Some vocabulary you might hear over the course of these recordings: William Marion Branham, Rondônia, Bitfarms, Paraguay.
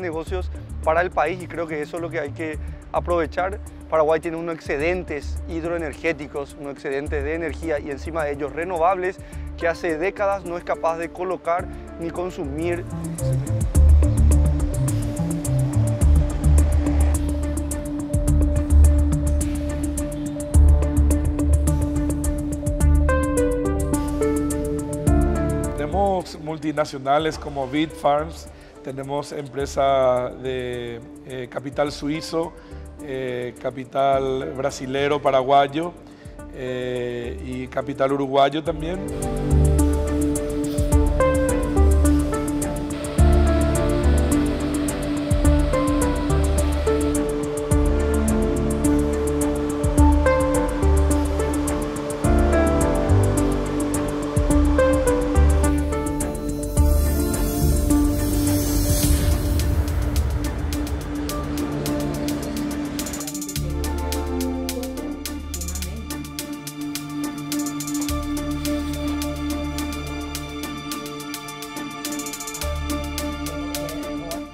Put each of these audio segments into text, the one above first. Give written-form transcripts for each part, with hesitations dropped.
de negocios para el país, y creo que eso es lo que hay que aprovechar. Paraguay tiene unos excedentes hidroenergéticos, unos excedentes de energía, y encima de ellos renovables, que hace décadas no es capaz de colocar ni consumir. Tenemos multinacionales como Bitfarms, tenemos empresas de capital suizo, capital brasilero, paraguayo y capital uruguayo también.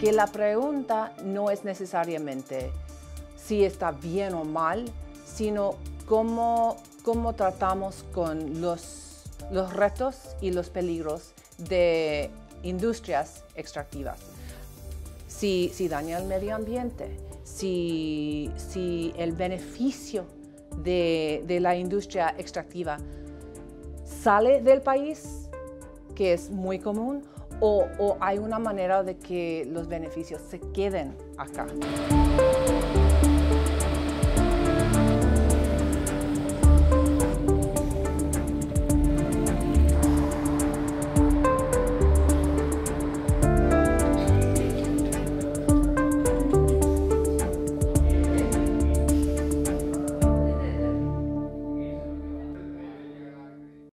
Que la pregunta no es necesariamente si está bien o mal, sino cómo tratamos con los retos y los peligros de industrias extractivas. Si daña el medio ambiente, si el beneficio de la industria extractiva sale del país, que es muy común, o hay una manera de que los beneficios se queden acá.